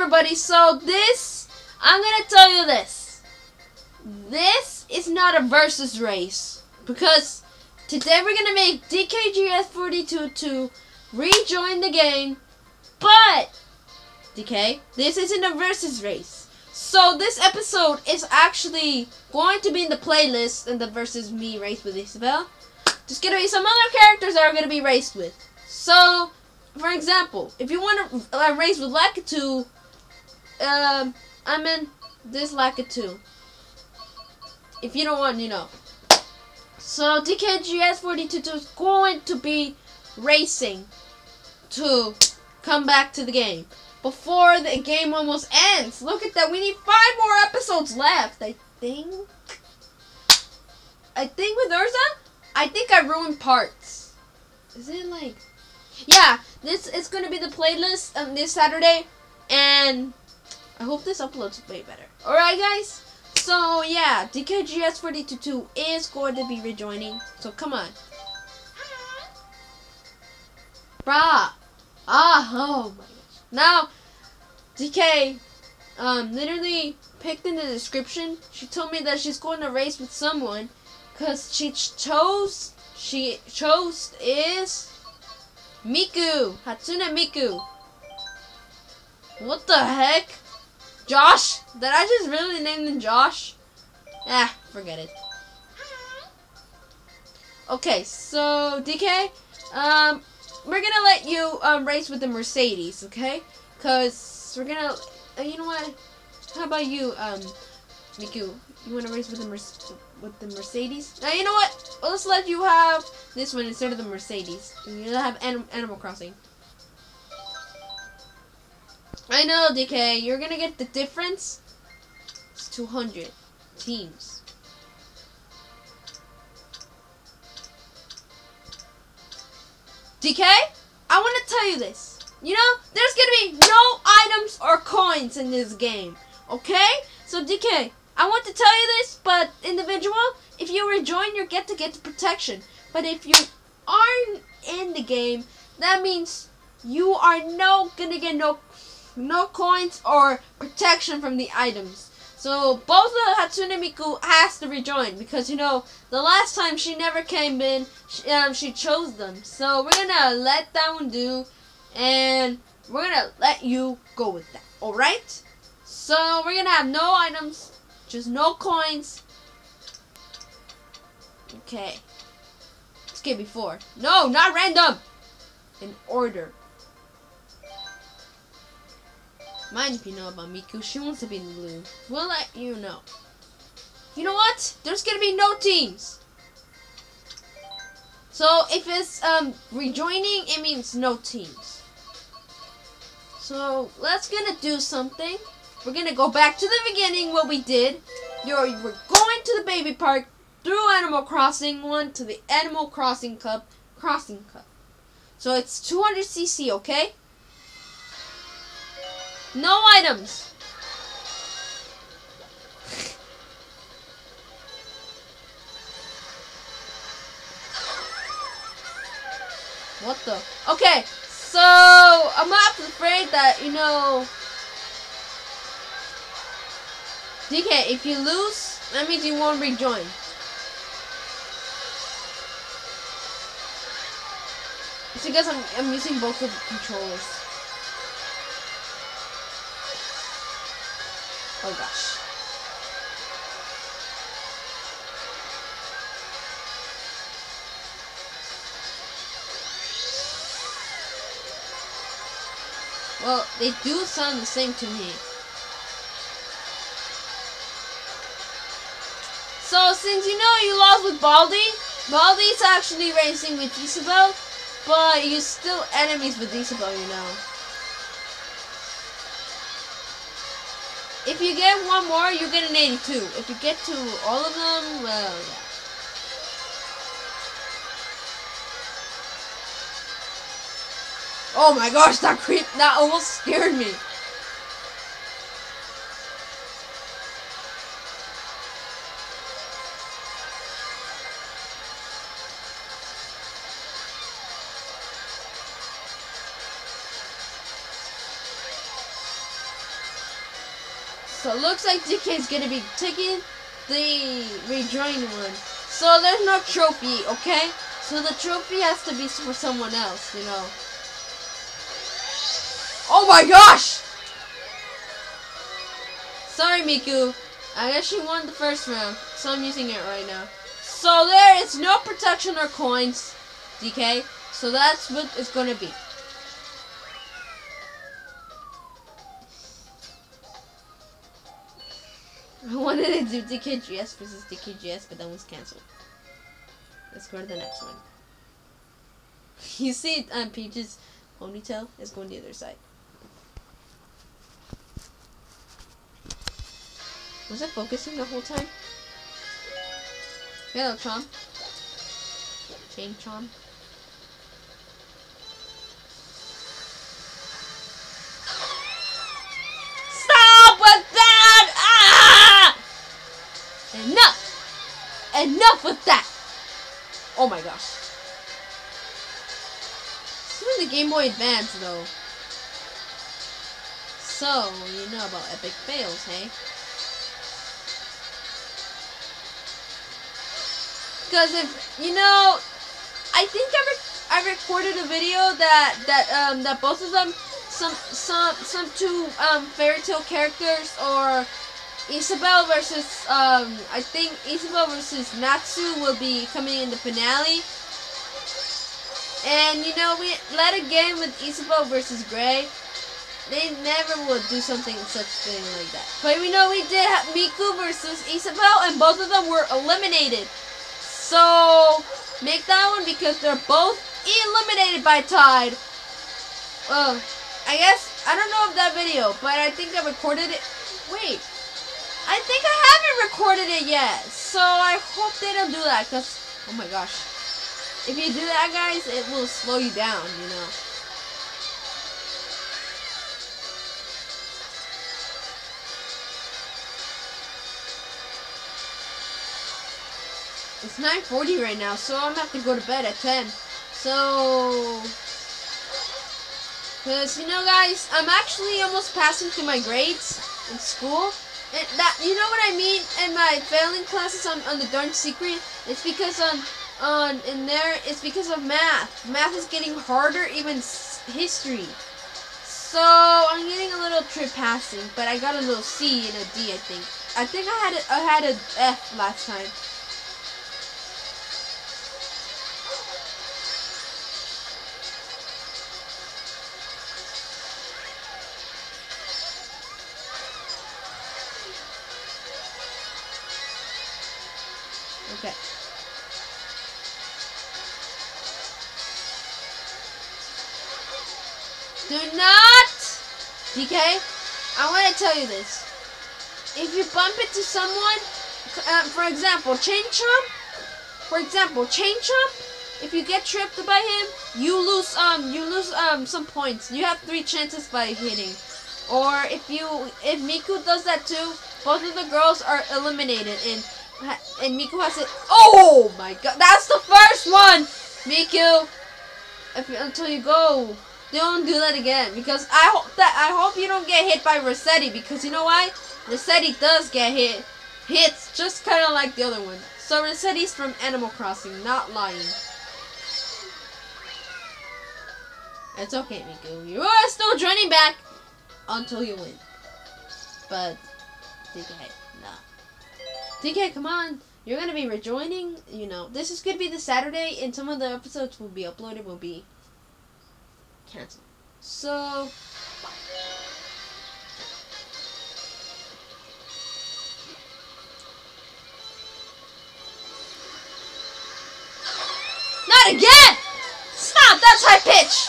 everybody, so this, I'm gonna tell you this. This is not a versus race, because today we're gonna make DKGS42 to rejoin the game, but, DK, this isn't a versus race. So this episode is actually going to be in the playlist in the versus me race with Isabelle. Just gonna be some other characters that are gonna be raced with. So, for example, if you want to race with Lakitu, I'm in this Lakitu. If you don't want, you know. So DKGS422 is going to be racing to come back to the game before the game almost ends. Look at that. We need 5 more episodes left, I think. I think with Urza, I think I ruined parts. Is it like... yeah, this is going to be the playlist this Saturday, and I hope this uploads way better. Alright, guys? So, yeah, DKGS42 is going to be rejoining, so come on. Brah. Ah, oh my gosh. Now, DK literally picked in the description. She told me that she's going to race with someone because she chose is... Miku! Hatsune Miku! What the heck? Josh? Did I just really name him Josh? Ah, forget it. Okay, so, DK, we're gonna let you, race with the Mercedes, okay? Cause we're gonna, you know what? How about you, Miku? You wanna race with the Mercedes? Now, you know what? Let's let you have this one instead of the Mercedes. You don't have Animal Crossing. I know, DK. You're gonna get the difference. It's 200 teams. DK, I wanna tell you this. You know, there's gonna be no items or coins in this game. Okay? So, DK, I want to tell you this, but individual, if you rejoin, you get the protection. But if you aren't in the game, that means you are no gonna get no coins or protection from the items. So both of Hatsune Miku has to rejoin because you know the last time she never came in, she chose them. So we're gonna let that one do, and we're gonna let you go with that. All right. So we're gonna have no items. Just no coins. Okay. Let's get before. No, not random. In order. Mind if you know about Miku. She wants to be in blue. We'll let you know. You know what? There's gonna be no teams. So if it's rejoining, it means no teams. So let's gonna do something. We're gonna go back to the beginning, what we did. We're going to the baby park through Animal Crossing 1 to the Animal Crossing Cup. So it's 200cc, okay? No items. What the? Okay, so I'm not afraid that, you know... DK, if you lose, that means you won't rejoin. It's because I'm using both of the controllers. Oh gosh. Well, they do sound the same to me. So, since you know you lost with Baldi, Baldi's actually racing with Isabelle, but you're still enemies with Isabelle, you know. If you get one more, you get an 82. If you get to all of them, well, yeah. Oh my gosh, that creep, that almost scared me. So it looks like DK's gonna be taking the rejoin one. So there's no trophy, okay? So the trophy has to be for someone else, you know. Oh my gosh! Sorry, Miku. I actually won the first round, so I'm using it right now. So there is no protection or coins, DK. So that's what it's gonna be. I wanted to do DKGS versus DKGS, but that was cancelled. Let's go to the next one. You see Peach's ponytail is going the other side. Was it focusing the whole time? Hello, Chomp. Chain Chomp. Stop with that! Ah! Enough! Enough with that! Oh my gosh. This was the Game Boy Advance, though. So, you know about epic fails, hey? Because if, you know, I think I recorded a video that both of them, some two fairy tale characters, or Isabelle versus I think Isabelle versus Natsu will be coming in the finale. And you know, we led a game with Isabelle versus Gray. They never would do something such like that. But we know we did have Miku versus Isabelle, and both of them were eliminated. So, make that one because they're both eliminated by Tide. I guess, I don't know of that video, but I think I recorded it. Wait, I think I haven't recorded it yet. So, I hope they don't do that because, oh my gosh. If you do that, guys, it will slow you down, you know. It's 9:40 right now, so I'm gonna have to go to bed at 10. So, cause you know, guys, I'm actually almost passing through my grades in school, and that, you know what I mean. In my failing classes on the Darn Secret, it's because it's because of math. Math is getting harder, even history. So I'm getting a little trip passing, but I got a little C and a D, I think. I think I had a F last time. Okay. Do not! DK, I want to tell you this. If you bump into someone, for example, Chain Chomp. If you get tripped by him, you lose some points. You have 3 chances by hitting. Or if Miku does that too, both of the girls are eliminated and Miku has it. Oh my god, that's the first one, Miku. Until you go, don't do that again, because I hope you don't get hit by Resetti, because you know why? Resetti does get hits just kind of like the other one. So Resetti's from Animal Crossing, not lying. It's okay, Miku. You are still joining back until you win. But DK, nah. DK, come on. You're going to be rejoining. You know, this is going to be this Saturday, and some of the episodes will be uploaded, will be canceled. So, bye. Not again! Stop! That's high pitch!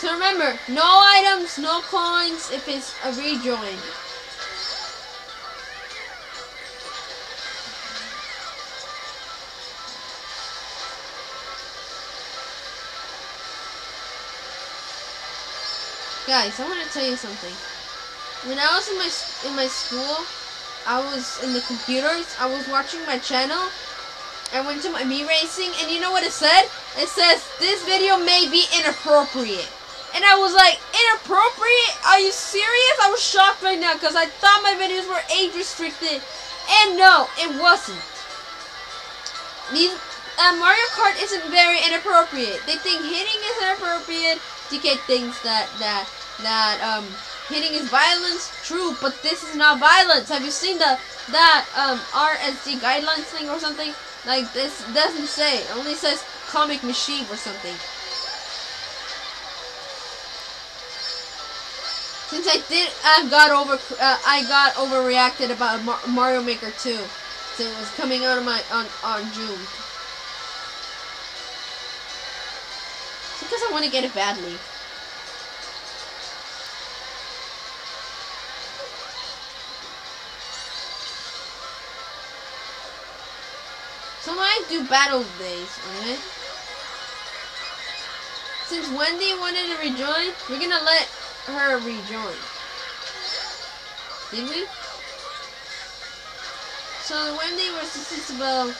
So remember, no items, no coins if it's a rejoin. Guys, I want to tell you something. When I was in my school, I was in the computers, I was watching my channel, I went to my Mii Racing, and you know what it said? It says, this video may be inappropriate. And I was like, inappropriate? Are you serious? I was shocked right now, because I thought my videos were age restricted. And no, it wasn't. These, Mario Kart isn't very inappropriate. They think hitting is inappropriate. DK thinks that hitting is violence. True, but this is not violence. Have you seen that RSC guidelines thing or something? Like, this doesn't say. It only says comic machine or something. Since I got overreacted about Mario Maker 2. So it was coming out of on June. It's because I want to get it badly. So I do battle days, okay? Since Wendy wanted to rejoin, we're gonna let her rejoin. Did we? So Wendy versus Isabelle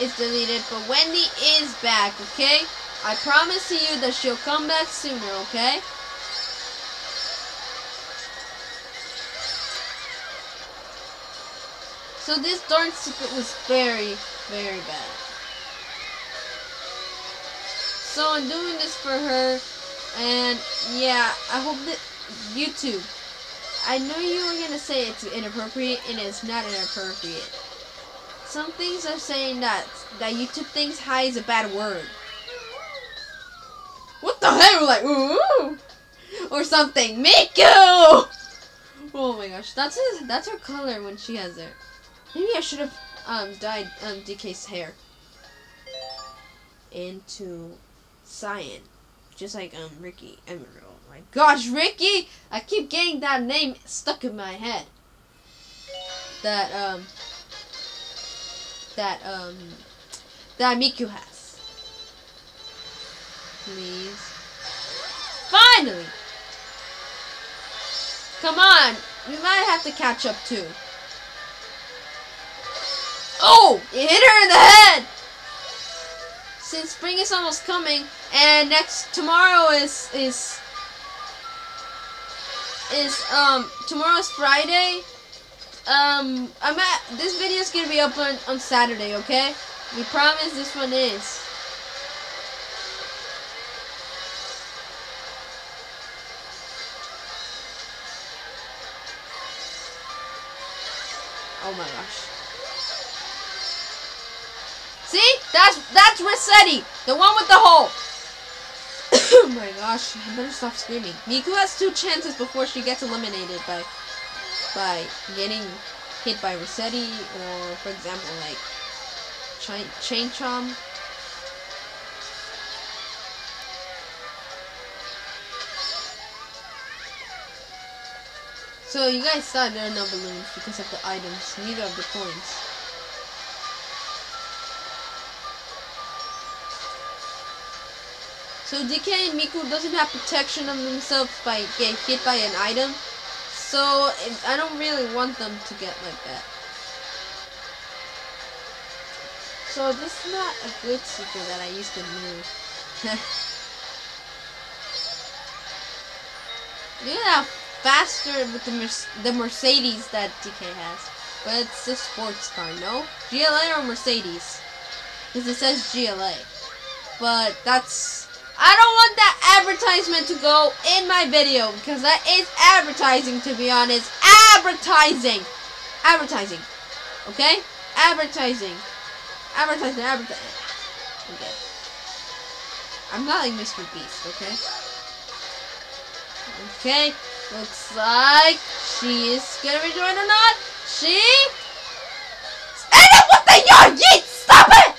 is deleted, but Wendy is back, okay? I promise you that she'll come back sooner, okay? So this darn secret was very, very bad. So I'm doing this for her, and yeah, I hope that YouTube. I know you were gonna say it's inappropriate, and it's not inappropriate. Some things are saying that YouTube thinks "hi" is a bad word. What the hell? Like ooh, or something. Miku. Oh my gosh, that's her color when she has it. Maybe I should have dyed DK's hair into cyan, just like Ricky Emerald. My gosh, Ricky! I keep getting that name stuck in my head. That Miku has. Please. Finally! Come on! We might have to catch up too. Oh! It hit her in the head! Since spring is almost coming, and tomorrow tomorrow's Friday. This video is gonna be up on Saturday, okay? We promise this one is. Oh my gosh. See? That's Resetti! The one with the hole! Oh my gosh, I better stop screaming. Miku has 2 chances before she gets eliminated by getting hit by Resetti, or for example like Chain Chomp. So you guys saw there are no balloons because of the items, neither of the coins. So DK and Miku doesn't have protection of themselves by getting hit by an item, so I don't really want them to get like that. So this is not a good secret that I used to know. Look at how faster with the Mercedes that DK has, but it's a sports car, no? GLA or Mercedes? Because it says GLA, but that's... I don't want that advertisement to go in my video, because that is advertising, to be honest. Advertising! Advertising. Okay? Advertising. Advertising, advertising. Okay. I'm not like Mr. Beast, okay? Okay. Looks like she is gonna rejoin or not. She... End up with the yard! Yeet! Stop it!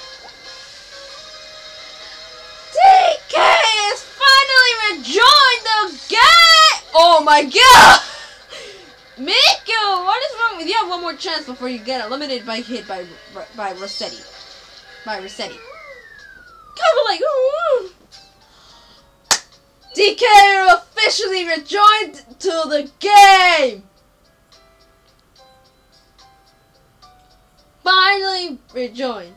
Oh my god! Miku, what is wrong with you? You have 1 more chance before you get eliminated by hit by Resetti. By Resetti. God, we're like, ooh! DK officially rejoined to the game! finally rejoined.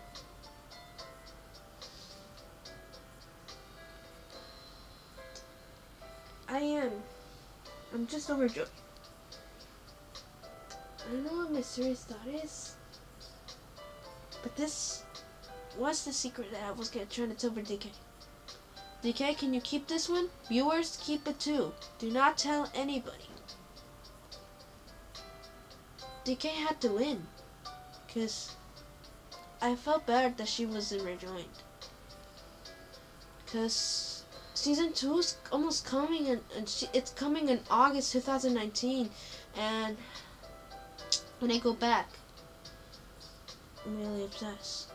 I'm just overjoyed. I don't know what my serious thought is, but this was the secret that I was trying to tell for DK. DK, can you keep this one? Viewers, keep it too. Do not tell anybody. DK had to win, because I felt bad that she wasn't rejoined. Because Season 2 is almost coming, and it's coming in August 2019, and when I go back, I'm really obsessed.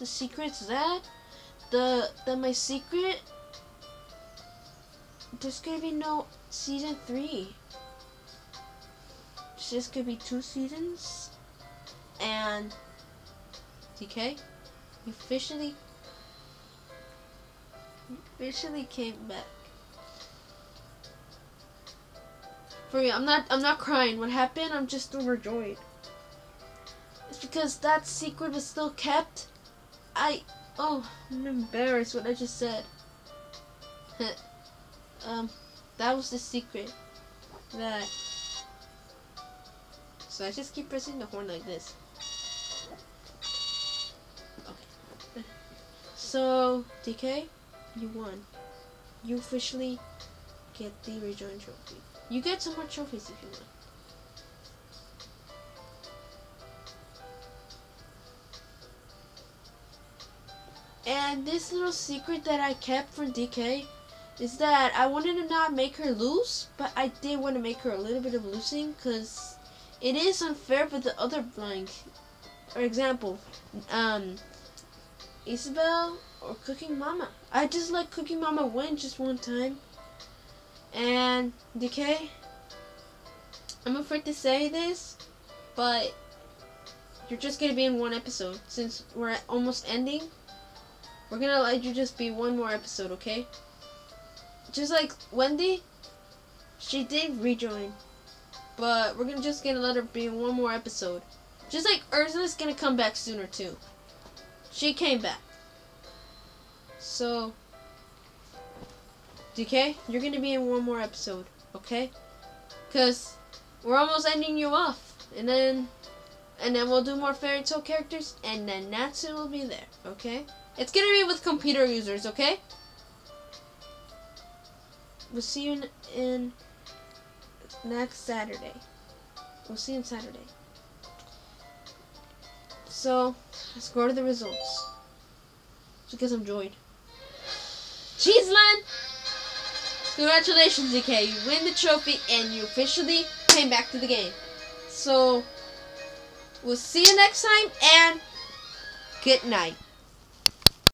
The secret's that my secret, there's gonna be no Season 3. It's just gonna be 2 seasons, and DK, you officially came back. For real, I'm not crying. What happened? I'm just overjoyed. It's because that secret was still kept. I'm embarrassed what I just said. That was the secret. That. So I just keep pressing the horn like this. Okay. So, DK, you won. You officially get the rejoin trophy. You get some more trophies if you want. And this little secret that I kept from DK is that I wanted to not make her lose, but I did want to make her a little bit of losing, because it is unfair for the other blind. For example, Isabelle or Cooking Mama. I just let Cooking Mama win just one time. And DK, I'm afraid to say this, but you're just gonna be in one episode. Since we're almost ending, we're gonna let you just be one more episode, okay? Just like Wendy, she did rejoin, but we're just gonna let her be one more episode. Just like Ursula's gonna come back sooner too. She came back. So, DK, you're gonna be in one more episode, okay? Cause we're almost ending you off, and then we'll do more fairy tale characters, and then Natsu will be there, okay? It's gonna be with computer users, okay? We'll see you in next Saturday. We'll see you on Saturday. So, let's go to the results. Because I'm joined. Cheese land! Congratulations, DK. You win the trophy and you officially came back to the game. So, we'll see you next time, and good night.